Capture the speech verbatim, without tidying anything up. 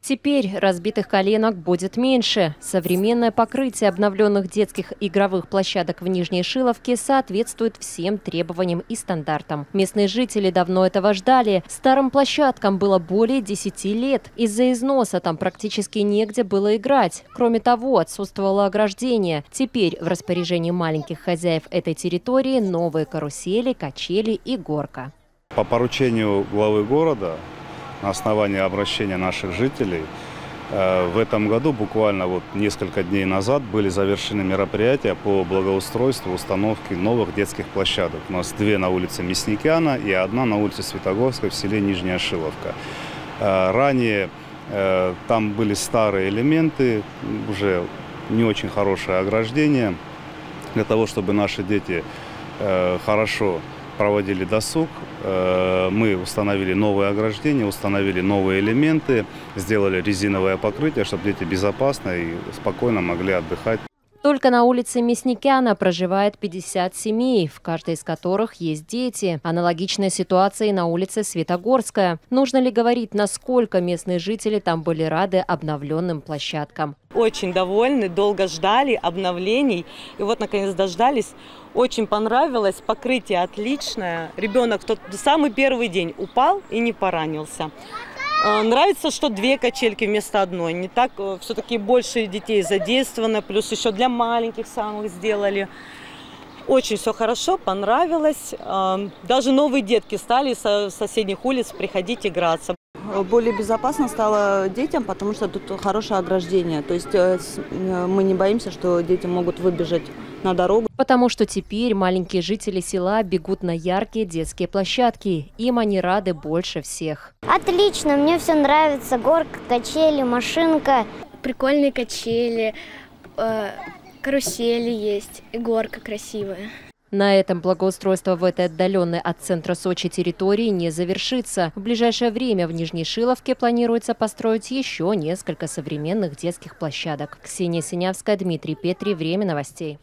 Теперь разбитых коленок будет меньше. Современное покрытие обновленных детских игровых площадок в Нижней Шиловке соответствует всем требованиям и стандартам. Местные жители давно этого ждали. Старым площадкам было более десяти лет. Из-за износа там практически негде было играть. Кроме того, отсутствовало ограждение. Теперь в распоряжении маленьких хозяев этой территории новые карусели, качели и горка. По поручению главы города, на основании обращения наших жителей, в этом году, буквально вот несколько дней назад, были завершены мероприятия по благоустройству установки новых детских площадок. У нас две на улице Мясникяна и одна на улице Светогорской в селе Нижняя Шиловка. Ранее там были старые элементы, уже не очень хорошее ограждение, для того, чтобы наши дети хорошо проводили досуг. Мы установили новые ограждения, установили новые элементы, сделали резиновое покрытие, чтобы дети безопасно и спокойно могли отдыхать. Только на улице Мясникяна проживает пятьдесят семей, в каждой из которых есть дети. Аналогичная ситуация и на улице Светогорская. Нужно ли говорить, насколько местные жители там были рады обновленным площадкам? Очень довольны, долго ждали обновлений. И вот, наконец, дождались. Очень понравилось, покрытие отличное. Ребенок тот самый первый день упал и не поранился. Нравится, что две качельки вместо одной. Не так, все-таки больше детей задействовано, плюс еще для маленьких самых сделали. Очень все хорошо, понравилось. Даже новые детки стали со соседних улиц приходить играться. Более безопасно стало детям, потому что тут хорошее ограждение. То есть мы не боимся, что дети могут выбежать на дорогу. Потому что теперь маленькие жители села бегут на яркие детские площадки. Им они рады больше всех. Отлично, мне все нравится. Горка, качели, машинка. Прикольные качели, карусели есть, и горка красивая. На этом благоустройство в этой отдаленной от центра Сочи территории не завершится. В ближайшее время в Нижней Шиловке планируется построить еще несколько современных детских площадок. Ксения Синявская, Дмитрий Петри. Время новостей.